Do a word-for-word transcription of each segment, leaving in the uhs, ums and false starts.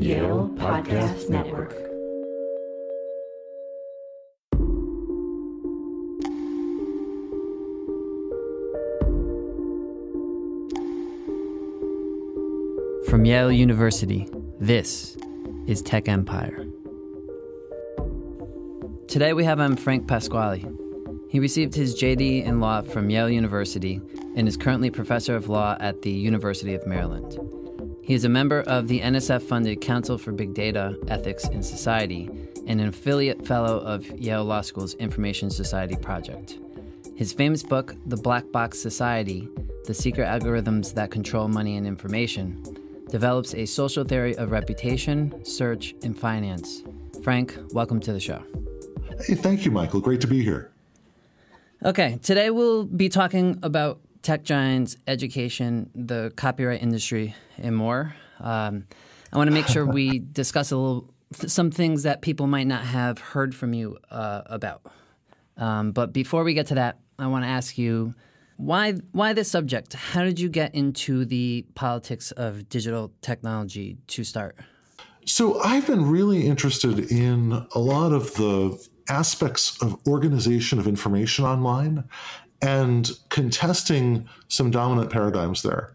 Yale Podcast Network. From Yale University, this is Tech Empire. Today we have on Frank Pasquale. He received his J D in law from Yale University and is currently professor of law at the University of Maryland. He is a member of the N S F-funded Council for Big Data, Ethics, and Society, and an affiliate fellow of Yale Law School's Information Society project. His famous book, The Black Box Society, The Secret Algorithms That Control Money and Information, develops a social theory of reputation, search, and finance. Frank, welcome to the show. Hey, thank you, Michael. Great to be here. Okay, today we'll be talking about tech giants, education, the copyright industry, and more. Um, I want to make sure we discuss a little some things that people might not have heard from you uh, about. Um, but before we get to that, I want to ask you why why this subject? How did you get into the politics of digital technology to start? So I've been really interested in a lot of the aspects of organization of information online and contesting some dominant paradigms there.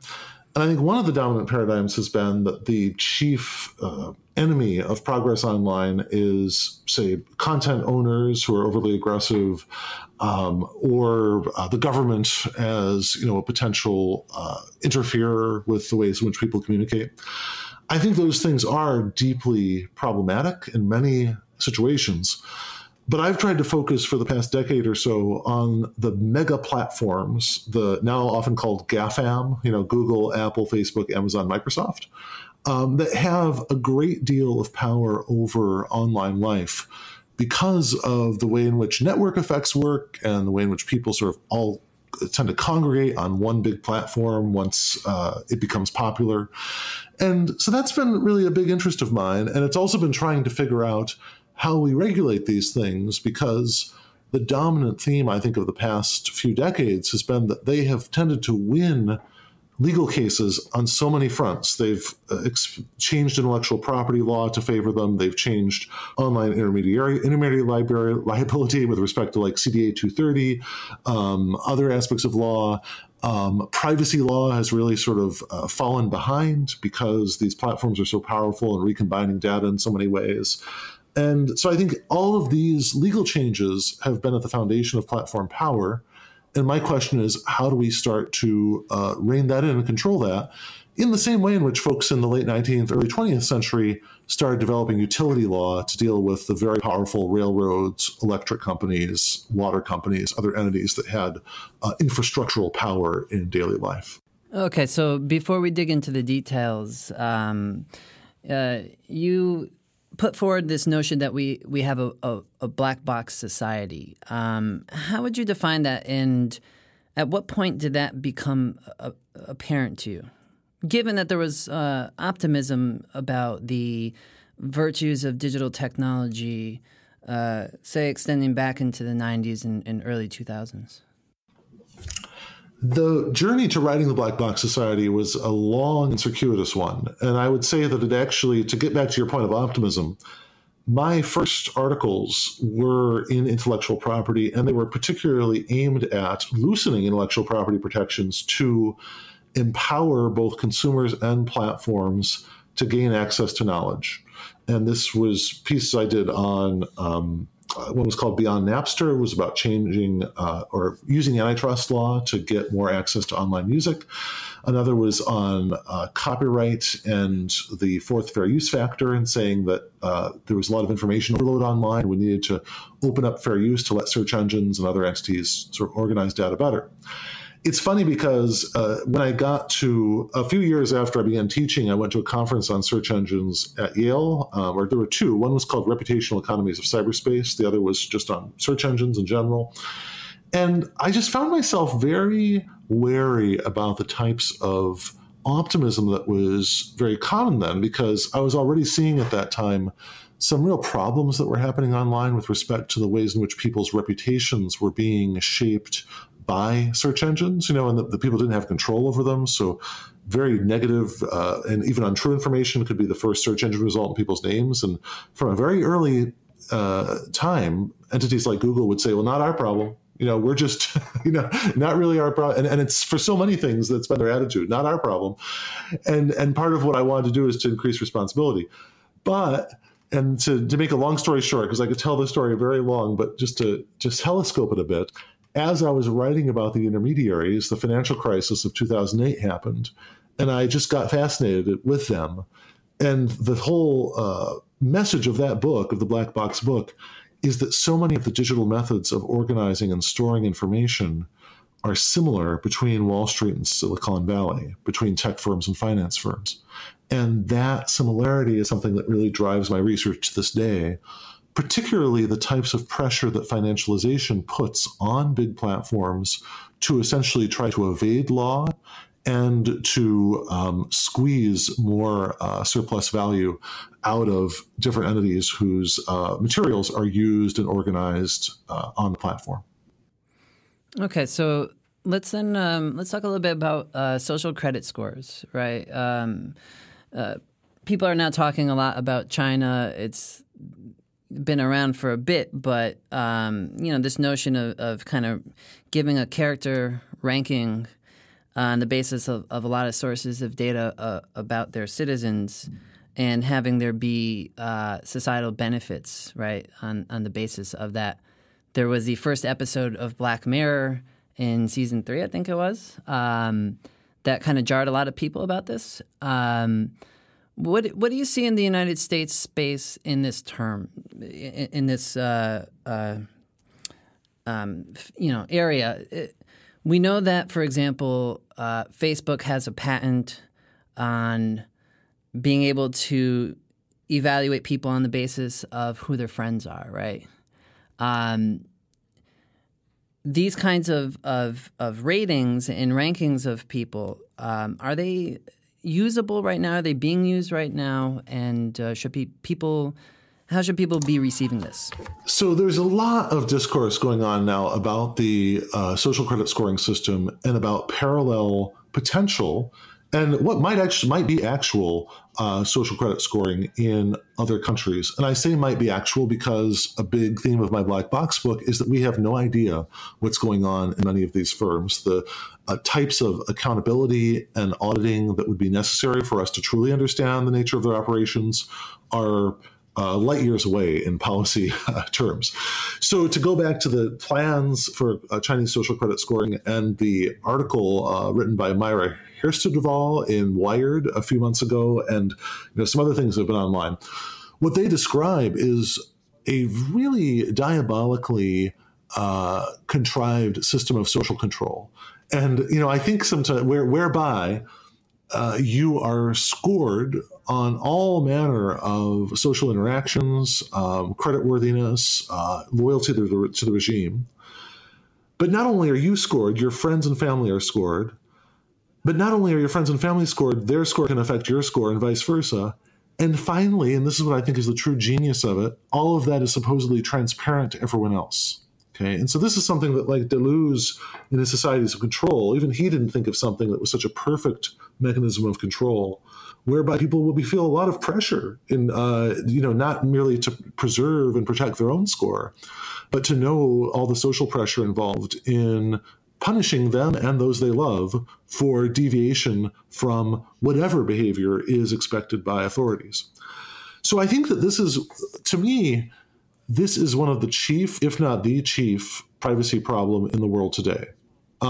And I think one of the dominant paradigms has been that the chief uh, enemy of progress online is, say, content owners who are overly aggressive, um, or uh, the government as, you know, a potential uh, interferer with the ways in which people communicate. I think those things are deeply problematic in many situations. But I've tried to focus for the past decade or so on the mega platforms, the now often called GAFAM, you know, Google, Apple, Facebook, Amazon, Microsoft, um, that have a great deal of power over online life because of the way in which network effects work and the way in which people sort of all tend to congregate on one big platform once uh, it becomes popular. And so that's been really a big interest of mine. And it's also been trying to figure out how we regulate these things, because the dominant theme, I think, of the past few decades has been that they have tended to win legal cases on so many fronts. They've uh, changed intellectual property law to favor them. They've changed online intermediary, intermediary library liability with respect to like C D A two thirty, um, other aspects of law. Um, privacy law has really sort of uh, fallen behind because these platforms are so powerful and recombining data in so many ways. And so I think all of these legal changes have been at the foundation of platform power. And my question is, how do we start to uh, rein that in and control that in the same way in which folks in the late nineteenth, early twentieth century started developing utility law to deal with the very powerful railroads, electric companies, water companies, other entities that had uh, infrastructural power in daily life? Okay, so before we dig into the details, um, uh, you put forward this notion that we, we have a, a, a black box society. Um, how would you define that, and at what point did that become a, apparent to you? Given that there was uh, optimism about the virtues of digital technology, uh, say extending back into the nineties and, and early two thousands. The journey to writing The Black Box Society was a long and circuitous one. And I would say that it actually, to get back to your point of optimism, my first articles were in intellectual property, and they were particularly aimed at loosening intellectual property protections to empower both consumers and platforms to gain access to knowledge. And this was pieces I did on um, what was called Beyond Napster. It was about changing uh, or using antitrust law to get more access to online music. Another was on uh, copyright and the fourth fair use factor, and saying that uh, there was a lot of information overload online. We needed to open up fair use to let search engines and other entities sort of organize data better. It's funny because uh, when I got to, a few years after I began teaching, I went to a conference on search engines at Yale, uh, where there were two. One was called Reputational Economies of Cyberspace. The other was just on search engines in general. And I just found myself very wary about the types of optimism that was very common then, because I was already seeing at that time some real problems that were happening online with respect to the ways in which people's reputations were being shaped by search engines, you know, and the, the people didn't have control over them. So very negative uh, and even untrue information could be the first search engine result in people's names. And from a very early uh, time, entities like Google would say, well, not our problem. You know, we're just, you know, not really our problem. And, and it's for so many things that's been their attitude, not our problem. And and part of what I wanted to do is to increase responsibility. But, and to, to make a long story short, because I could tell this story very long, but just to just telescope it a bit, as I was writing about the intermediaries, the financial crisis of two thousand eight happened. And I just got fascinated with them. And the whole uh, message of that book, of the Black Box book, is that so many of the digital methods of organizing and storing information are similar between Wall Street and Silicon Valley, between tech firms and finance firms. And that similarity is something that really drives my research to this day, particularly the types of pressure that financialization puts on big platforms to essentially try to evade law and to um, squeeze more uh, surplus value out of different entities whose uh, materials are used and organized uh, on the platform. Okay, so let's then um, let's talk a little bit about uh, social credit scores, right? Um, uh, people are now talking a lot about China. It's been around for a bit, but um, you know, this notion of, of kind of giving a character ranking on the basis of, of a lot of sources of data uh, about their citizens, and having there be uh, societal benefits, right, on, on the basis of that. There was the first episode of Black Mirror in season three, I think it was, um, that kind of jarred a lot of people about this. Um, what, what do you see in the United States space in this term, in, in this uh, uh, um, you know, area? It, we know that, for example, uh, Facebook has a patent on being able to evaluate people on the basis of who their friends are, right? Um, these kinds of, of, of ratings and rankings of people, um, are they usable right now? Are they being used right now? And uh, should be people... How should people be receiving this? So there's a lot of discourse going on now about the uh, social credit scoring system and about parallel potential and what might actually might be actual uh, social credit scoring in other countries. And I say might be actual because a big theme of my Black Box book is that we have no idea what's going on in many of these firms. The uh, types of accountability and auditing that would be necessary for us to truly understand the nature of their operations are Uh, light years away in policy uh, terms. So to go back to the plans for uh, Chinese social credit scoring and the article uh, written by Myra Harrison Duval in Wired a few months ago, and you know, some other things that have been online, what they describe is a really diabolically uh, contrived system of social control. And you know, I think sometimes where, whereby uh, you are scored on all manner of social interactions, um, creditworthiness, uh, loyalty to the, to the regime. But not only are you scored, your friends and family are scored. But not only are your friends and family scored, their score can affect your score and vice versa. And finally, and this is what I think is the true genius of it, all of that is supposedly transparent to everyone else. Okay? And so this is something that, like Deleuze in his Societies of Control, even he didn't think of something that was such a perfect mechanism of control, whereby people will be feel a lot of pressure in, uh, you know, not merely to preserve and protect their own score, but to know all the social pressure involved in punishing them and those they love for deviation from whatever behavior is expected by authorities. So I think that this is, to me, this is one of the chief, if not the chief, privacy problem in the world today.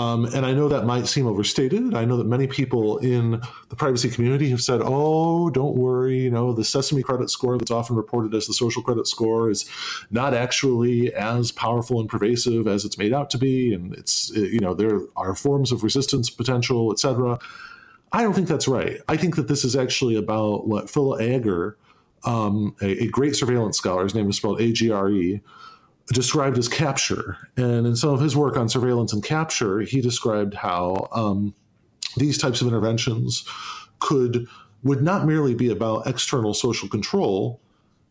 Um, and I know that might seem overstated. I know that many people in the privacy community have said, oh, don't worry, you know, the Sesame Credit score that's often reported as the social credit score is not actually as powerful and pervasive as it's made out to be. And it's, you know, there are forms of resistance potential, et cetera. I don't think that's right. I think that this is actually about what Phil Ager, um, a, a great surveillance scholar, his name is spelled A G R E, described as capture. And in some of his work on surveillance and capture, he described how um, these types of interventions could would not merely be about external social control,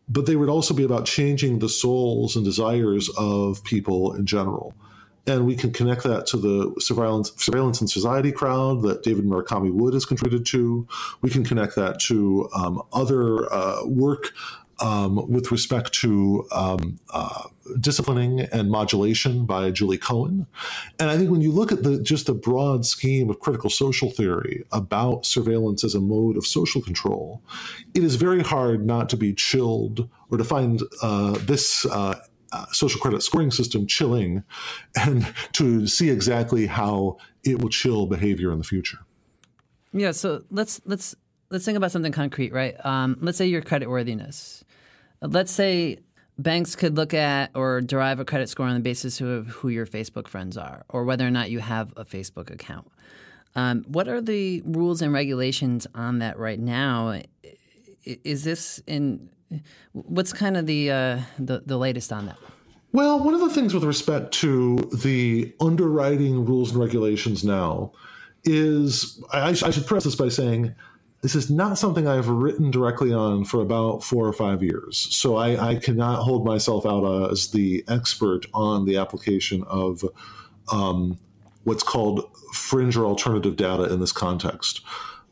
but they would also be about changing the souls and desires of people in general. And we can connect that to the surveillance, surveillance and society crowd that David Murakami Wood has contributed to. We can connect that to um, other uh, work um, with respect to um, uh, disciplining and modulation by Julie Cohen. And I think when you look at the just the broad scheme of critical social theory about surveillance as a mode of social control, it is very hard not to be chilled or to find uh, this uh, Uh, social credit scoring system chilling, and to see exactly how it will chill behavior in the future. Yeah. So let's let's let's think about something concrete, right? Um, let's say your creditworthiness. Let's say banks could look at or derive a credit score on the basis of who your Facebook friends are, or whether or not you have a Facebook account. Um, what are the rules and regulations on that right now? Is this in What's kind of the, uh, the the latest on that? Well, one of the things with respect to the underwriting rules and regulations now is, I, I should preface this by saying, this is not something I've written directly on for about four or five years. So I, I cannot hold myself out as the expert on the application of um, what's called fringe or alternative data in this context.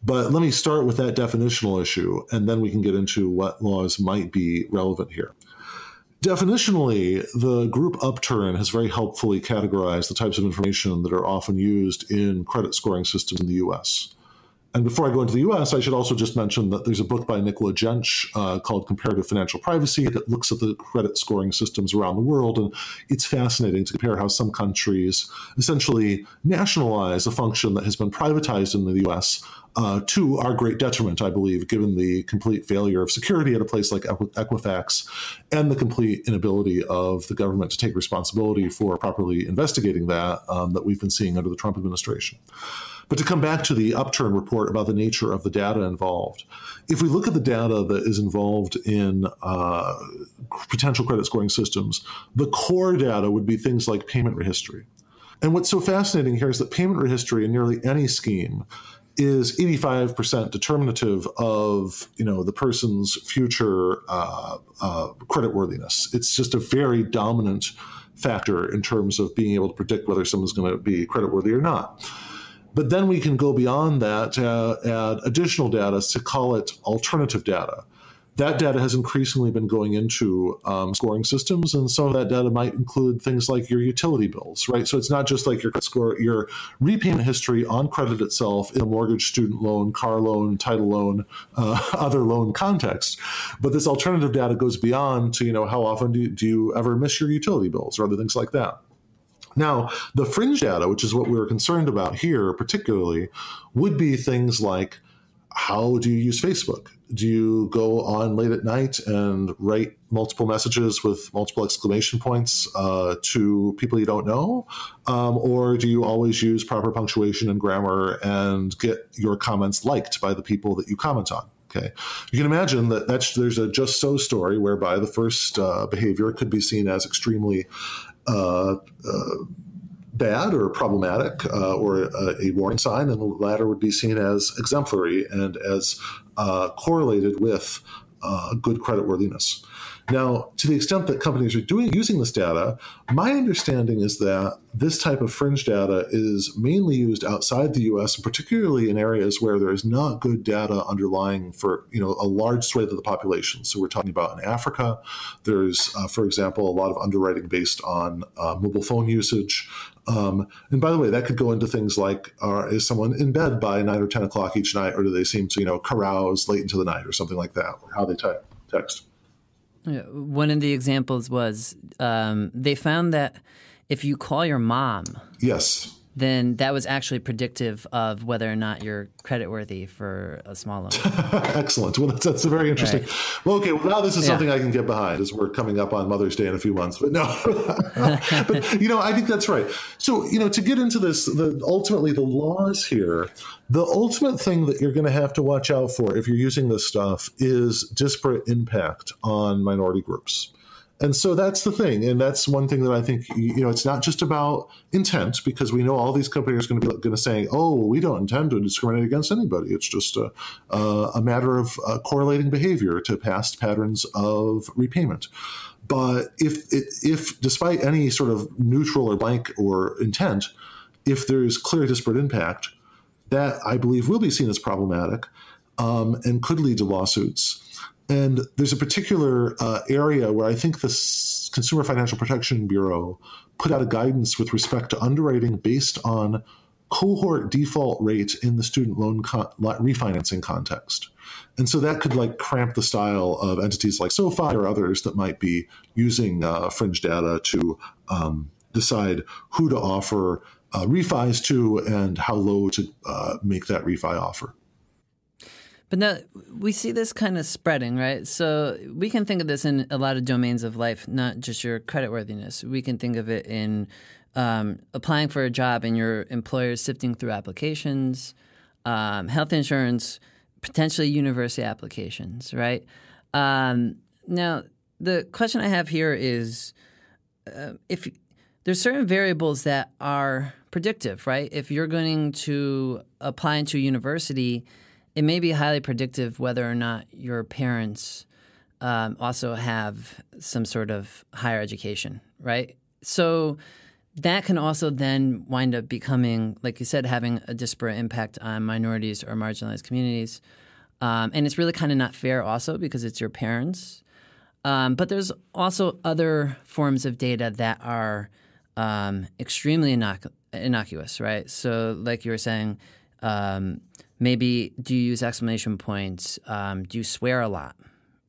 But let me start with that definitional issue, and then we can get into what laws might be relevant here. Definitionally, the Group Upturn has very helpfully categorized the types of information that are often used in credit scoring systems in the U S And before I go into the U S, I should also just mention that there's a book by Nicola Gench uh, called Comparative Financial Privacy that looks at the credit scoring systems around the world. And it's fascinating to compare how some countries essentially nationalize a function that has been privatized in the U S Uh, to our great detriment, I believe, given the complete failure of security at a place like Equifax and the complete inability of the government to take responsibility for properly investigating that um, that we've been seeing under the Trump administration. But to come back to the Upturn report about the nature of the data involved, if we look at the data that is involved in uh, potential credit scoring systems, the core data would be things like payment history. And what's so fascinating here is that payment history in nearly any scheme is eighty-five percent determinative of, you know, the person's future uh, uh, creditworthiness. It's just a very dominant factor in terms of being able to predict whether someone's going to be creditworthy or not. But then we can go beyond that to add additional data to call it alternative data. That data has increasingly been going into um, scoring systems, and some of that data might include things like your utility bills, right? So it's not just like your score, your repayment history on credit itself in a mortgage, student loan, car loan, title loan, uh, other loan context. But this alternative data goes beyond to, you know, how often do you, do you ever miss your utility bills or other things like that. Now, the fringe data, which is what we were concerned about here particularly, would be things like, how do you use Facebook? Do you go on late at night and write multiple messages with multiple exclamation points uh, to people you don't know? Um, or do you always use proper punctuation and grammar and get your comments liked by the people that you comment on? Okay, you can imagine that that's, there's a just so story whereby the first uh, behavior could be seen as extremely uh, uh, bad or problematic uh, or a, a warning sign, and the latter would be seen as exemplary and as uh, correlated with uh, good creditworthiness. Now, to the extent that companies are doing using this data, my understanding is that this type of fringe data is mainly used outside the U S, and particularly in areas where there is not good data underlying for, you know, a large swathe of the population. So we're talking about in Africa, there's, uh, for example, a lot of underwriting based on uh, mobile phone usage. Um, and by the way, that could go into things like, uh, is someone in bed by nine or ten o'clock each night, or do they seem to, you know, carouse late into the night or something like that, or how they type text. One of the examples was um, they found that if you call your mom, yes, then that was actually predictive of whether or not you're creditworthy for a small loan. Excellent. Well, that's, that's very interesting. Right. Well, okay. Well, now this is yeah. something I can get behind, as we're coming up on Mother's Day in a few months. But no, but you know, I think that's right. So, you know, to get into this, the, ultimately the laws here, the ultimate thing that you're going to have to watch out for if you're using this stuff is disparate impact on minority groups. And so that's the thing. And that's one thing that I think, you know, it's not just about intent, because we know all these companies are going to be going to say, oh, we don't intend to discriminate against anybody. It's just a, a matter of uh, correlating behavior to past patterns of repayment. But if, if despite any sort of neutral or blank or intent, if there is clear disparate impact, that I believe will be seen as problematic um, and could lead to lawsuits. And there's a particular uh, area where I think the Consumer Financial Protection Bureau put out a guidance with respect to underwriting based on cohort default rate in the student loan con refinancing context. And so that could like cramp the style of entities like SoFi or others that might be using uh, fringe data to um, decide who to offer uh, refis to and how low to uh, make that refi offer. But now we see this kind of spreading, right? So we can think of this in a lot of domains of life, not just your creditworthiness. We can think of it in um, applying for a job and your employer sifting through applications, um, health insurance, potentially university applications, right? Um, now, the question I have here is uh, if there's certain variables that are predictive, right? If you're going to apply into a university, it may be highly predictive whether or not your parents um, also have some sort of higher education, right? So that can also then wind up becoming, like you said, having a disparate impact on minorities or marginalized communities. Um, and it's really kind of not fair also because it's your parents. Um, but there's also other forms of data that are um, extremely innocu innocuous, right? So like you were saying, um, maybe do you use exclamation points? Um, do you swear a lot,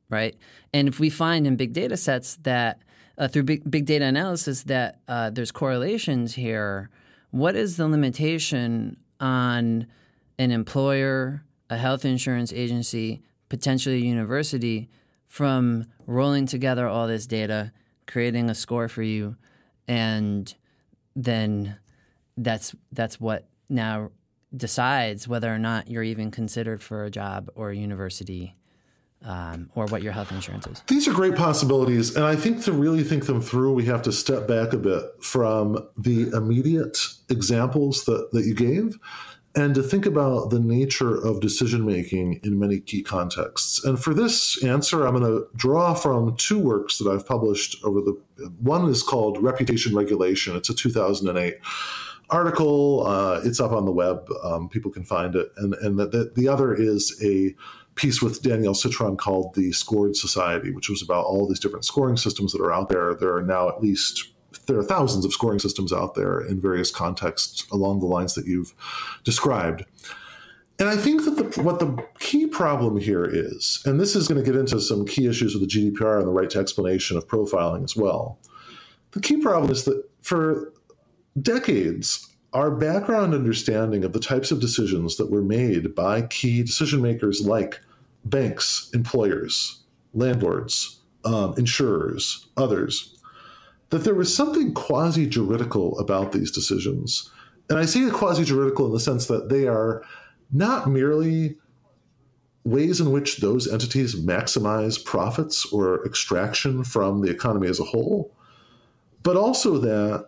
right? And if we find in big data sets that uh, through big, big data analysis that uh, there's correlations here, what is the limitation on an employer, a health insurance agency, potentially a university from rolling together all this data, creating a score for you, and then that's, that's what now decides whether or not you're even considered for a job or a university um, or what your health insurance is? These are great possibilities. And I think to really think them through, we have to step back a bit from the immediate examples that, that you gave and to think about the nature of decision-making in many key contexts. And for this answer, I'm going to draw from two works that I've published over the... One is called Reputation Regulation. It's a two thousand eight article. Uh, it's up on the web. Um, people can find it. And, and the, the, the other is a piece with Danielle Citron called The Scored Society, which was about all these different scoring systems that are out there. There are now at least, there are thousands of scoring systems out there in various contexts along the lines that you've described. And I think that the, what the key problem here is, and this is going to get into some key issues with the G D P R and the right to explanation of profiling as well. The key problem is that for decades, our background understanding of the types of decisions that were made by key decision makers like banks, employers, landlords, um, insurers, others, that there was something quasi-juridical about these decisions. And I say quasi-juridical in the sense that they are not merely ways in which those entities maximize profits or extraction from the economy as a whole, but also that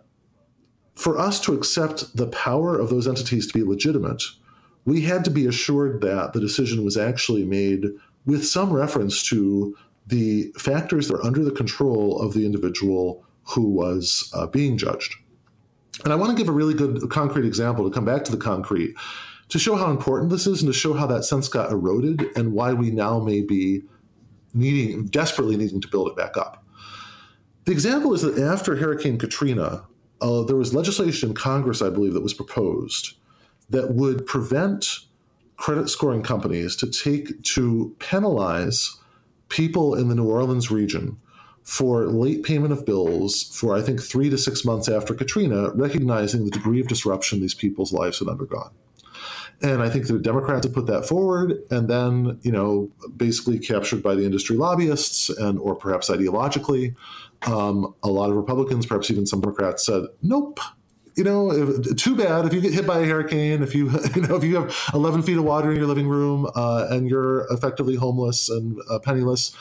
for us to accept the power of those entities to be legitimate, we had to be assured that the decision was actually made with some reference to the factors that are under the control of the individual who was uh, being judged. And I want to give a really good concrete example to come back to the concrete, to show how important this is and to show how that sense got eroded and why we now may be needing, desperately needing to build it back up. The example is that after Hurricane Katrina, Uh, there was legislation in Congress, I believe, that was proposed that would prevent credit scoring companies to take to penalize people in the New Orleans region for late payment of bills for, I think, three to six months after Katrina, recognizing the degree of disruption these people's lives had undergone. And I think the Democrats had put that forward and then, you know, basically captured by the industry lobbyists and or perhaps ideologically. Um, a lot of Republicans, perhaps even some Democrats, said, nope, you know, if, too bad if you get hit by a hurricane, if you, you know, if you have eleven feet of water in your living room uh, and you're effectively homeless and uh, penniless,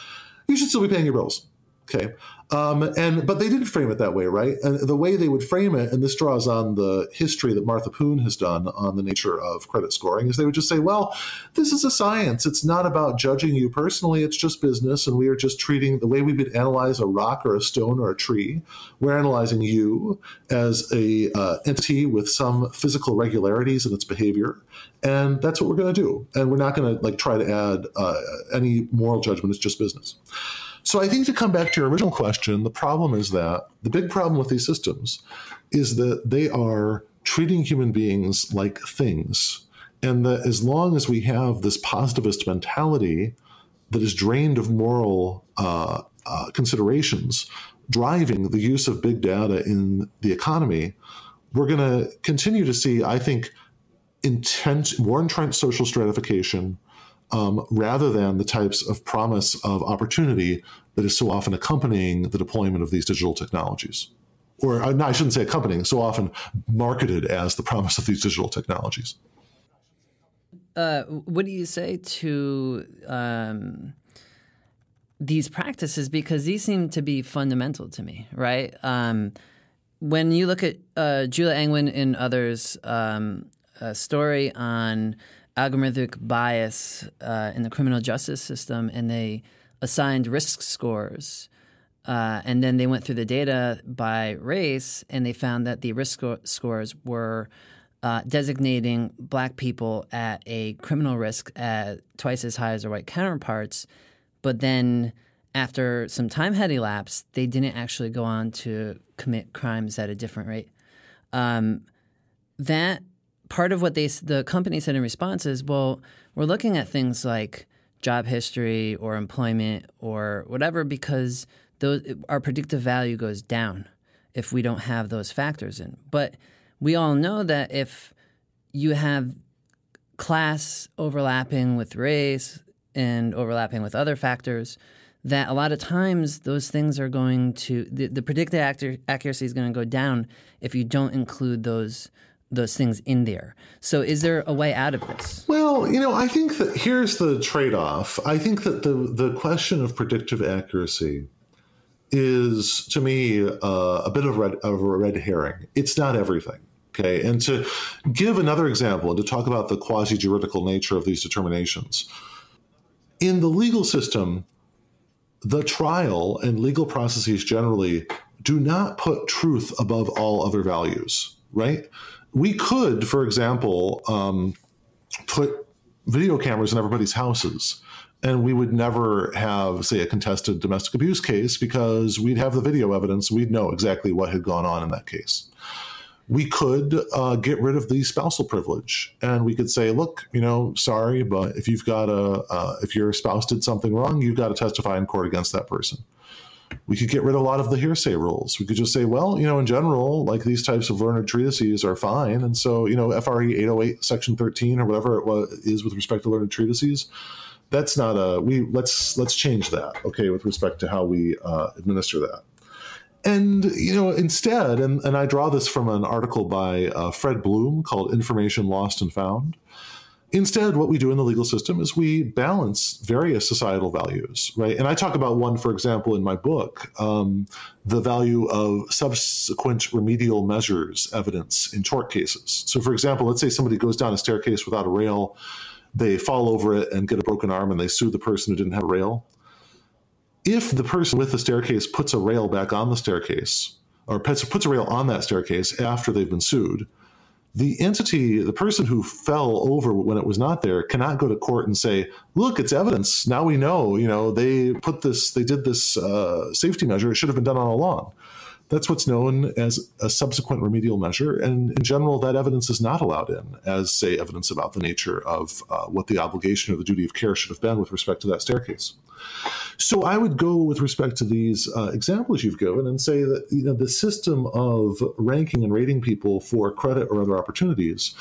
you should still be paying your bills. Okay. Um, and but they didn't frame it that way, right? And the way they would frame it, and this draws on the history that Martha Poon has done on the nature of credit scoring, is they would just say, well, this is a science. It's not about judging you personally. It's just business, and we are just treating the way we would analyze a rock or a stone or a tree. We're analyzing you as a uh, entity with some physical regularities in its behavior, and that's what we're going to do. And we're not going to like try to add uh, any moral judgment. It's just business. So I think to come back to your original question, the problem is that the big problem with these systems is that they are treating human beings like things. And that as long as we have this positivist mentality that is drained of moral uh, uh, considerations driving the use of big data in the economy, we're going to continue to see, I think, intent, more entrenched social stratification, Um, rather than the types of promise of opportunity that is so often accompanying the deployment of these digital technologies. Or no, I shouldn't say accompanying, so often marketed as the promise of these digital technologies. Uh, what do you say to um, these practices? Because these seem to be fundamental to me, right? Um, when you look at uh, Julia Angwin and others' um, a story on algorithmic bias uh, in the criminal justice system, and they assigned risk scores. Uh, and then they went through the data by race, and they found that the risk sco scores were uh, designating black people at a criminal risk at twice as high as their white counterparts. But then after some time had elapsed, they didn't actually go on to commit crimes at a different rate. Um, that Part of what they, the company said in response is, well, we're looking at things like job history or employment or whatever because those, our predictive value goes down if we don't have those factors in. But we all know that if you have class overlapping with race and overlapping with other factors, that a lot of times those things are going to – the, the predictive accuracy is going to go down if you don't include those – those things in there. So is there a way out of this? Well, you know, I think that here's the trade-off. I think that the, the question of predictive accuracy is, to me, uh, a bit of, red, of a red herring. It's not everything, okay? And to give another example and to talk about the quasi-juridical nature of these determinations, in the legal system, the trial and legal processes generally do not put truth above all other values, right? We could, for example, um, put video cameras in everybody's houses, and we would never have, say, a contested domestic abuse case because we'd have the video evidence. We'd know exactly what had gone on in that case. We could uh, get rid of the spousal privilege, and we could say, "Look, you know, sorry, but if you've got a, uh, if your spouse did something wrong, you've got to testify in court against that person." We could get rid of a lot of the hearsay rules. We could just say, well, you know, in general, like these types of learned treatises are fine. And so, you know, F R E eight oh eight, section thirteen or whatever it was, is with respect to learned treatises, that's not a, we, let's, let's change that, okay, with respect to how we uh, administer that. And, you know, instead, and, and I draw this from an article by uh, Fred Bloom called Information Lost and Found. Instead, what we do in the legal system is we balance various societal values, right? And I talk about one, for example, in my book, um, the value of subsequent remedial measures evidence in tort cases. So, for example, let's say somebody goes down a staircase without a rail, they fall over it and get a broken arm, and they sue the person who didn't have a rail. If the person with the staircase puts a rail back on the staircase, or puts, puts a rail on that staircase after they've been sued, the entity, the person who fell over when it was not there, cannot go to court and say, look, it's evidence. Now we know, you know, they put this, they did this uh, safety measure. It should have been done all along. That's what's known as a subsequent remedial measure. And in general, that evidence is not allowed in as, say, evidence about the nature of uh, what the obligation or the duty of care should have been with respect to that staircase. So I would go with respect to these uh, examples you've given and say that, you know, the system of ranking and rating people for credit or other opportunities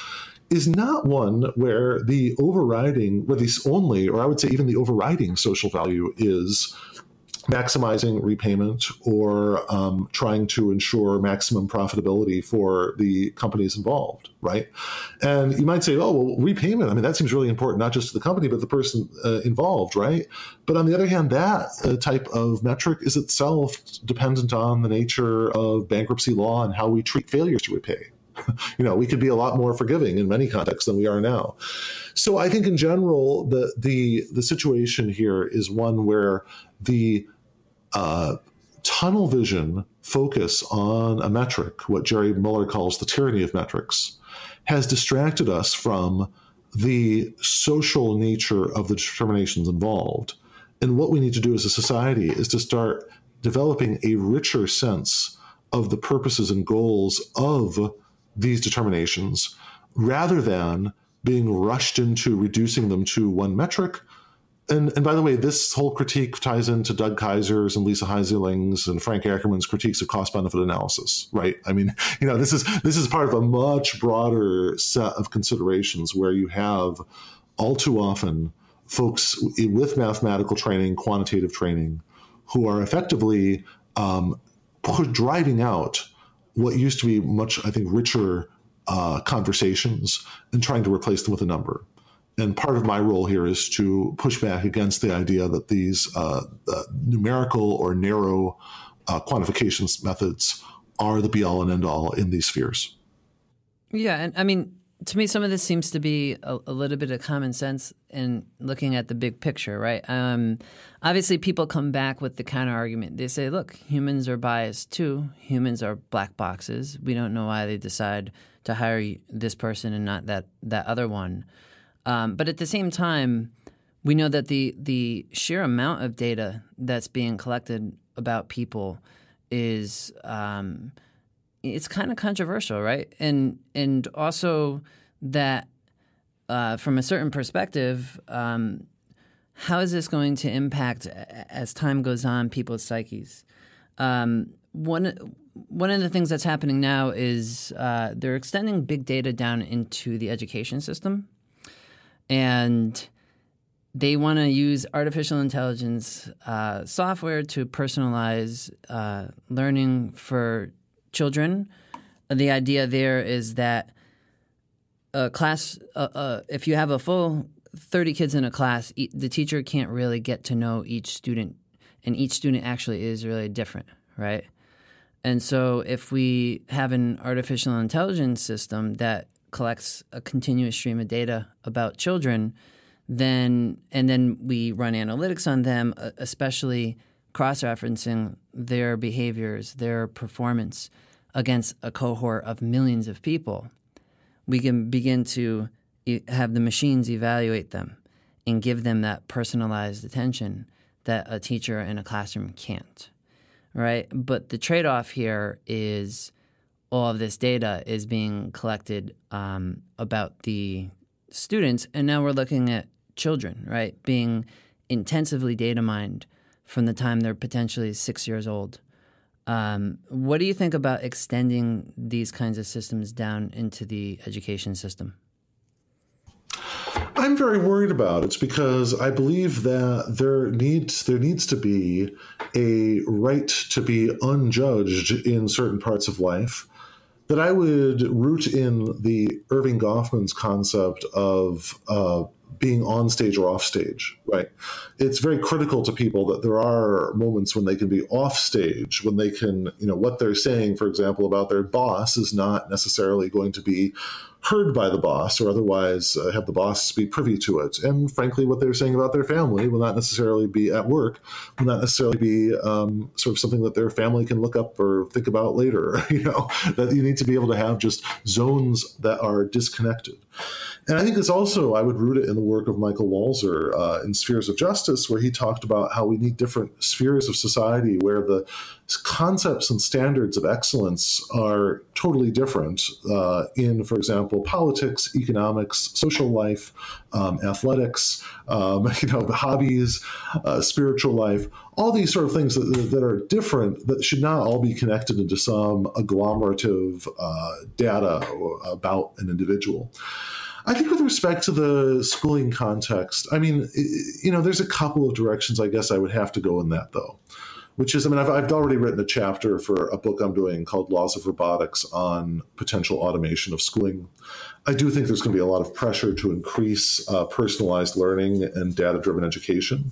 is not one where the overriding, where the only, or I would say even the overriding social value is maximizing repayment or um, trying to ensure maximum profitability for the companies involved, right? And you might say, oh, well, repayment, I mean, that seems really important, not just to the company, but the person uh, involved, right? But on the other hand, that uh, type of metric is itself dependent on the nature of bankruptcy law and how we treat failures to repay. You know, we could be a lot more forgiving in many contexts than we are now. So I think in general, the the, the situation here is one where the uh, tunnel vision focus on a metric, what Jerry Mueller calls the tyranny of metrics, has distracted us from the social nature of the determinations involved. And what we need to do as a society is to start developing a richer sense of the purposes and goals of these determinations, rather than being rushed into reducing them to one metric. And, and by the way, this whole critique ties into Doug Kaiser's and Lisa Heiseling's and Frank Ackerman's critiques of cost-benefit analysis, right? I mean, you know, this is this is part of a much broader set of considerations where you have all too often folks with mathematical training, quantitative training, who are effectively um, driving out what used to be much, I think, richer uh, conversations and trying to replace them with a number. And part of my role here is to push back against the idea that these uh, uh, numerical or narrow uh, quantifications methods are the be-all and end-all in these spheres. Yeah, and I mean, to me, some of this seems to be a, a little bit of common sense in looking at the big picture, right? Um, obviously, people come back with the counter argument. They say, look, humans are biased too. Humans are black boxes. We don't know why they decide to hire this person and not that, that other one. Um, but at the same time, we know that the, the sheer amount of data that's being collected about people is um, – it's kind of controversial, right? And and also that uh, from a certain perspective, um, how is this going to impact, as time goes on, people's psyches? Um, one one of the things that's happening now is uh, they're extending big data down into the education system, and they want to use artificial intelligence uh, software to personalize uh, learning for children. The idea there is that a class, uh, uh, if you have a full thirty kids in a class, e the teacher can't really get to know each student, and each student actually is really different, right? And so if we have an artificial intelligence system that collects a continuous stream of data about children, then and then we run analytics on them, especially cross-referencing their behaviors, their performance against a cohort of millions of people, we can begin to e have the machines evaluate them and give them that personalized attention that a teacher in a classroom can't, right? But the trade-off here is all of this data is being collected um, about the students, and now we're looking at children, right, being intensively data-mined from the time they're potentially six years old. Um, what do you think about extending these kinds of systems down into the education system? I'm very worried about it because I believe that there needs there needs to be a right to be unjudged in certain parts of life, that I would root in the Irving Goffman's concept of uh, being on stage or off stage, right? It's very critical to people that there are moments when they can be off stage, when they can, you know, what they're saying, for example, about their boss is not necessarily going to be heard by the boss, or otherwise uh, have the boss be privy to it. And frankly, what they're saying about their family will not necessarily be at work, will not necessarily be um, sort of something that their family can look up or think about later, you know, that you need to be able to have just zones that are disconnected. And I think it's also, I would root it in the work of Michael Walzer uh, in Spheres of Justice, where he talked about how we need different spheres of society where the concepts and standards of excellence are totally different uh, in, for example, politics, economics, social life, um, athletics, um, you know, hobbies, uh, spiritual life, all these sort of things that, that are different that should not all be connected into some agglomerative uh, data about an individual. I think with respect to the schooling context, I mean, you know, there's a couple of directions I guess I would have to go in that, though, which is, I mean, I've, I've already written a chapter for a book I'm doing called Laws of Robotics on potential automation of schooling. I do think there's going to be a lot of pressure to increase uh, personalized learning and data-driven education.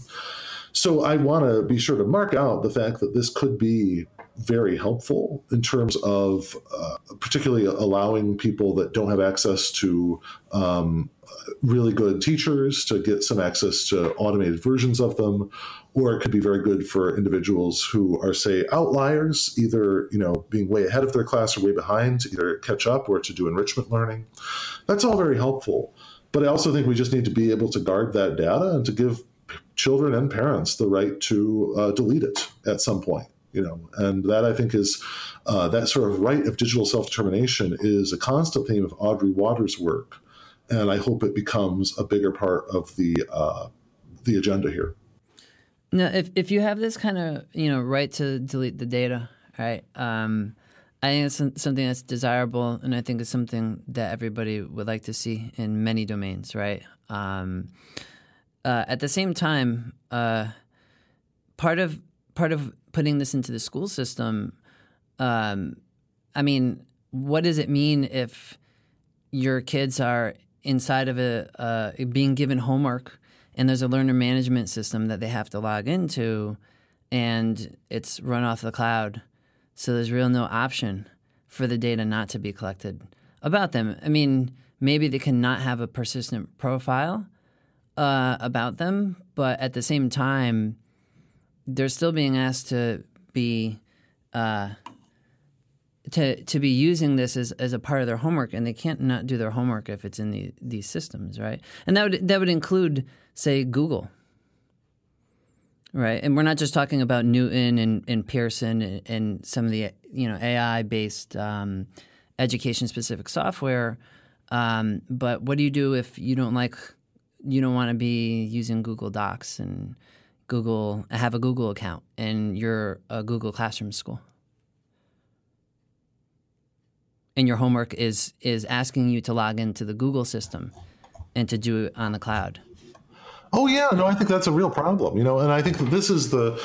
So I want to be sure to mark out the fact that this could be very helpful in terms of uh, particularly allowing people that don't have access to um, really good teachers to get some access to automated versions of them, or it could be very good for individuals who are, say, outliers, either, you know, being way ahead of their class or way behind, to either catch up or to do enrichment learning. That's all very helpful. But I also think we just need to be able to guard that data and to give children and parents the right to uh, delete it at some point. You know, and that, I think, is uh, that sort of right of digital self-determination is a constant theme of Audrey Waters' work, and I hope it becomes a bigger part of the uh, the agenda here. Now, if if you have this kind of, you know, right to delete the data, right? Um, I think it's something that's desirable, and I think it's something that everybody would like to see in many domains, right? Um, uh, at the same time, uh, part of part of putting this into the school system, um, I mean, what does it mean if your kids are inside of a uh, being given homework and there's a learner management system that they have to log into and it's run off the cloud? So there's real no option for the data not to be collected about them. I mean, maybe they cannot have a persistent profile uh, about them, but at the same time, they're still being asked to be uh, to to be using this as, as a part of their homework, and they can't not do their homework if it's in the, these systems, right? And that would that would include, say, Google, right? And we're not just talking about Newton and, and Pearson and, and some of the, you know, A I based um, education specific software. Um, but what do you do if you don't like you don't want to be using Google Docs and Google, have a Google account, and you're a Google Classroom school, and your homework is is asking you to log into the Google system and to do it on the cloud? Oh yeah, no, I think that's a real problem, you know, and I think that this is the,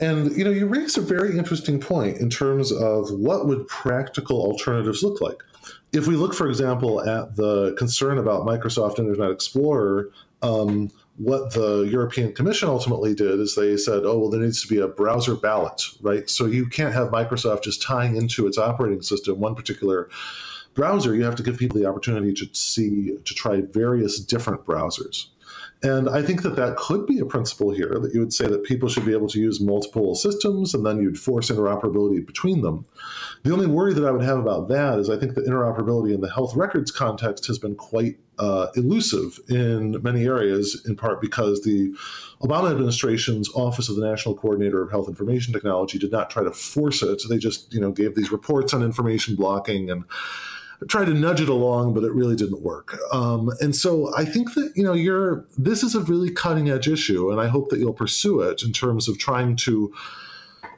and you know, you raise a very interesting point in terms of what would practical alternatives look like. If we look, for example, at the concern about Microsoft Internet Explorer. Um, What the European Commission ultimately did is they said, oh, well, there needs to be a browser ballot, right? So you can't have Microsoft just tying into its operating system one particular browser. You have to give people the opportunity to see, to try various different browsers. And I think that that could be a principle here, that you would say that people should be able to use multiple systems, and then you'd force interoperability between them. The only worry that I would have about that is I think that interoperability in the health records context has been quite uh, elusive in many areas, in part because the Obama administration's Office of the National Coordinator of Health Information Technology did not try to force it. They just, you know, gave these reports on information blocking and tried to nudge it along, but it really didn't work. Um, and so I think that, you know, you're, this is a really cutting edge issue, and I hope that you'll pursue it in terms of trying to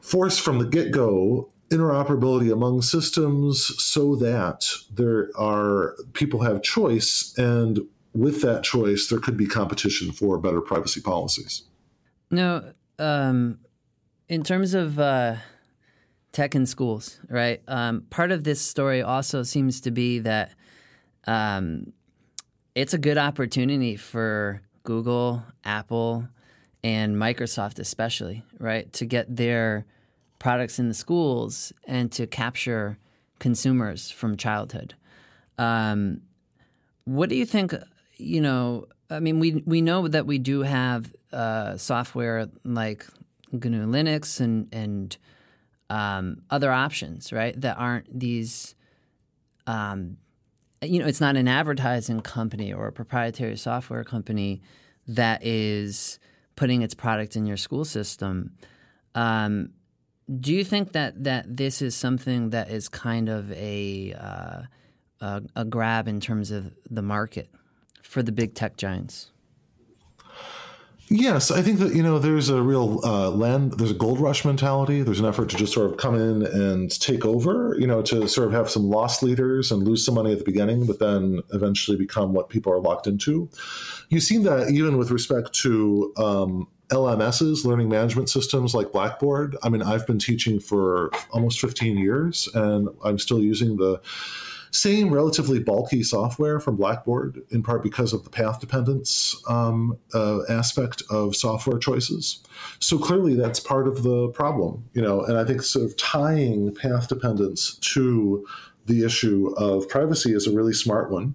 force from the get-go interoperability among systems so that there are, people have choice, and with that choice, there could be competition for better privacy policies. No, um, in terms of uh tech in schools, right? Um, part of this story also seems to be that um, it's a good opportunity for Google, Apple, and Microsoft especially, right, to get their products in the schools and to capture consumers from childhood. Um, what do you think, you know, I mean, we, we know that we do have uh, software like G N U Linux and, and Um, other options, right, that aren't these, um, you know, it's not an advertising company or a proprietary software company that is putting its product in your school system. Um, do you think that, that this is something that is kind of a, uh, a, a grab in terms of the market for the big tech giants? Yes, I think that, you know, there's a real uh, land, there's a gold rush mentality. There's an effort to just sort of come in and take over, you know, to sort of have some loss leaders and lose some money at the beginning, but then eventually become what people are locked into. You've seen that even with respect to um, L M Ss, learning management systems like Blackboard. I mean, I've been teaching for almost fifteen years, and I'm still using the same relatively bulky software from Blackboard, in part because of the path dependence um, uh, aspect of software choices. So clearly that's part of the problem, you know, and I think sort of tying path dependence to the issue of privacy is a really smart one.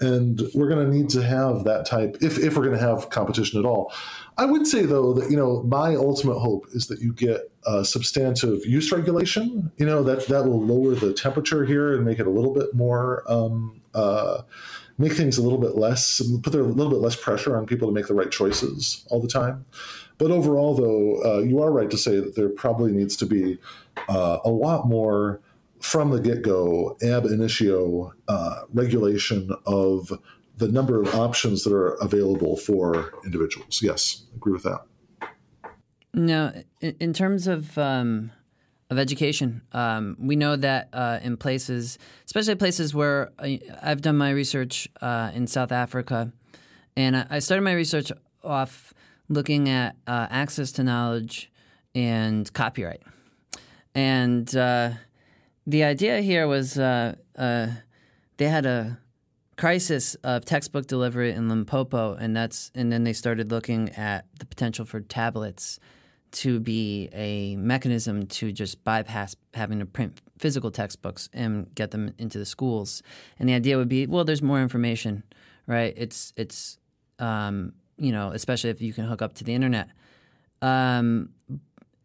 And we're going to need to have that type, if, if we're going to have competition at all. I would say, though, that, you know, my ultimate hope is that you get uh, substantive use regulation, you know, that, that will lower the temperature here and make it a little bit more, um, uh, make things a little bit less, put a little bit less pressure on people to make the right choices all the time. But overall, though, uh, you are right to say that there probably needs to be uh, a lot more from the get-go, ab initio uh, regulation of the number of options that are available for individuals. Yes, I agree with that. Now, in terms of um, of education, um, we know that uh, in places, especially places where I, I've done my research uh, in South Africa, and I, I started my research off looking at uh, access to knowledge and copyright. And uh, the idea here was uh, uh, they had a crisis of textbook delivery in Limpopo, and that's and then they started looking at the potential for tablets to be a mechanism to just bypass having to print physical textbooks and get them into the schools. And the idea would be, well, there's more information, right? It's it's um, you know, especially if you can hook up to the internet. Um,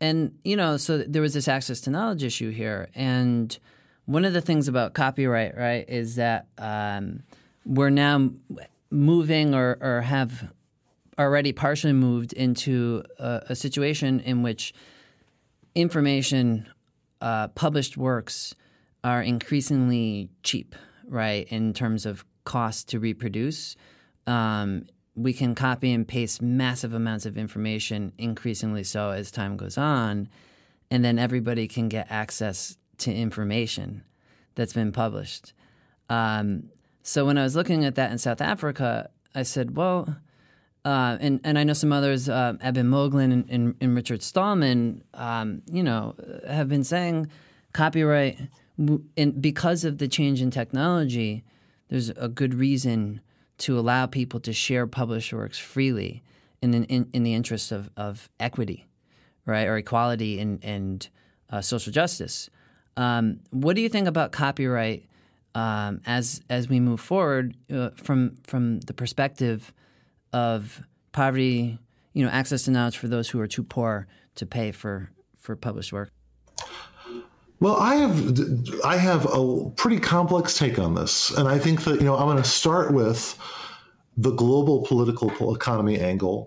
and you know, so there was this access to knowledge issue here, and one of the things about copyright, right, is that um, we're now moving or, or have already partially moved into a, a situation in which information, uh, published works are increasingly cheap, right, in terms of cost to reproduce. Um, we can copy and paste massive amounts of information, increasingly so as time goes on, and then everybody can get access to information that's been published. Um, So when I was looking at that in South Africa, I said, well, uh, and, and I know some others, uh, Eben Moglen and, and, and Richard Stallman, um, you know, have been saying copyright, and because of the change in technology, there's a good reason to allow people to share published works freely in, in, in the interest of, of equity, right, or equality and, and uh, social justice. Um, what do you think about copyright Um, as as we move forward uh, from from the perspective of poverty, you know, access to knowledge for those who are too poor to pay for for published work? Well, I have I have a pretty complex take on this, and I think that, you know, I'm going to start with the global political economy angle,